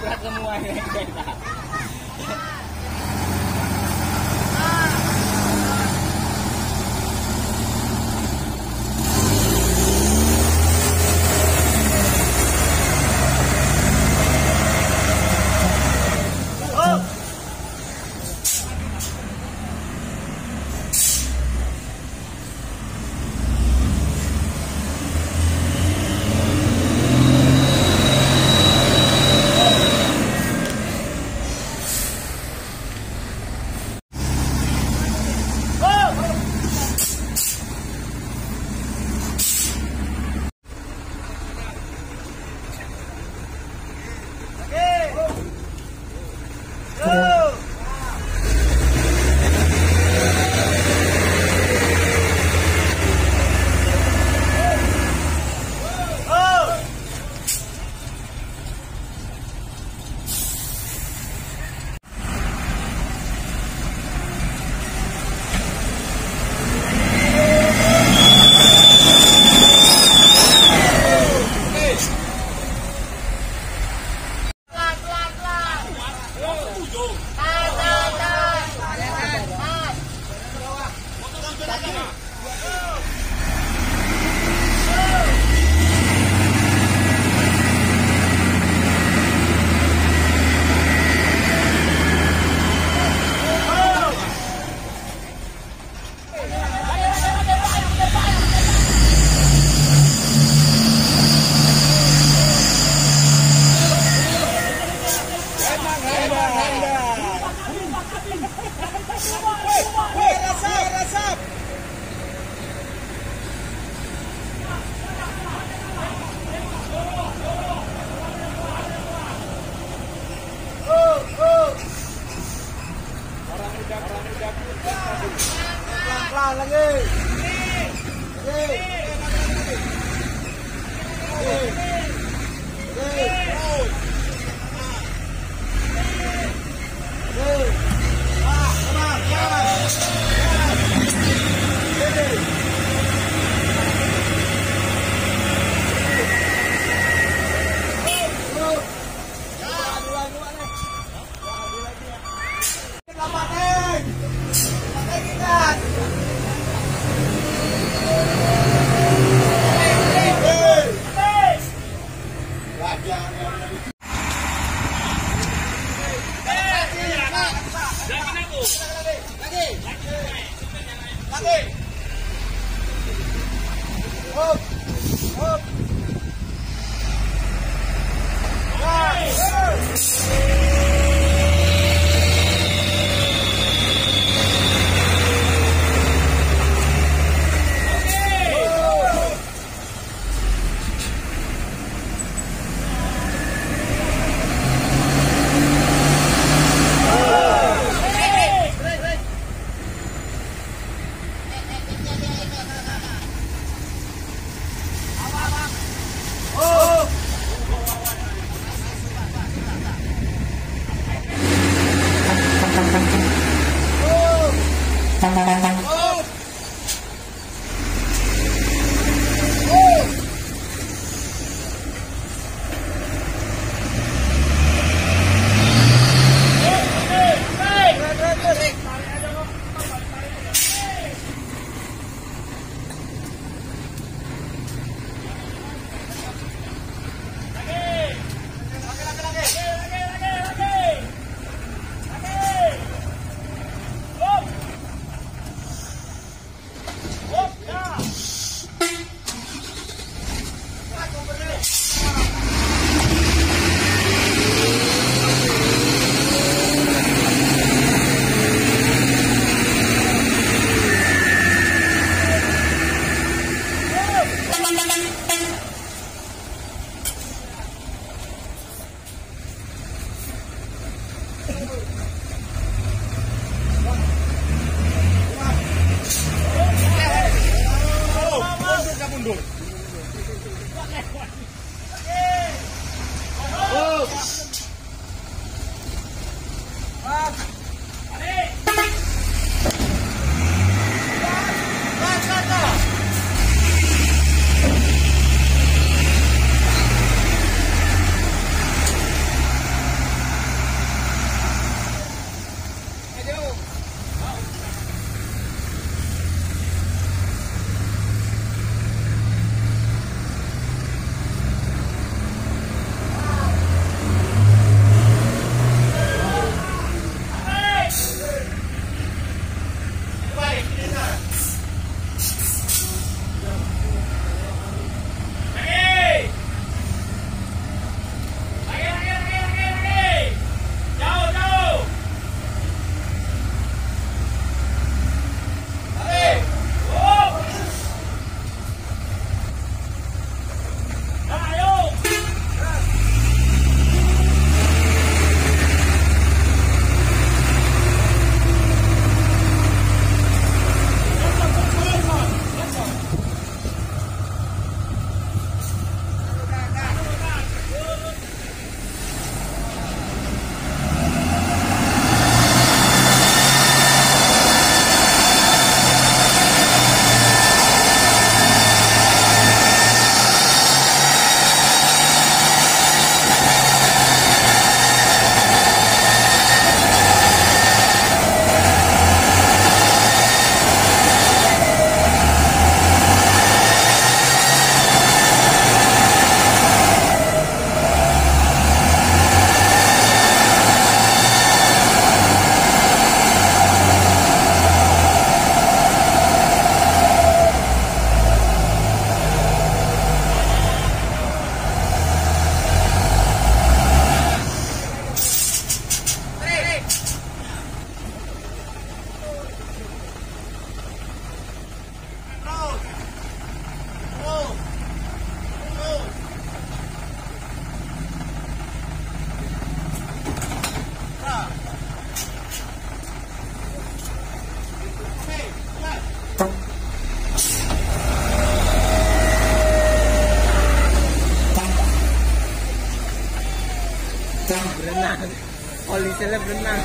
Berat semua ini kereta. Pelan lagi. Celebrate na.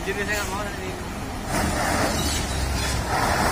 Jadi saya nggak mau nanti.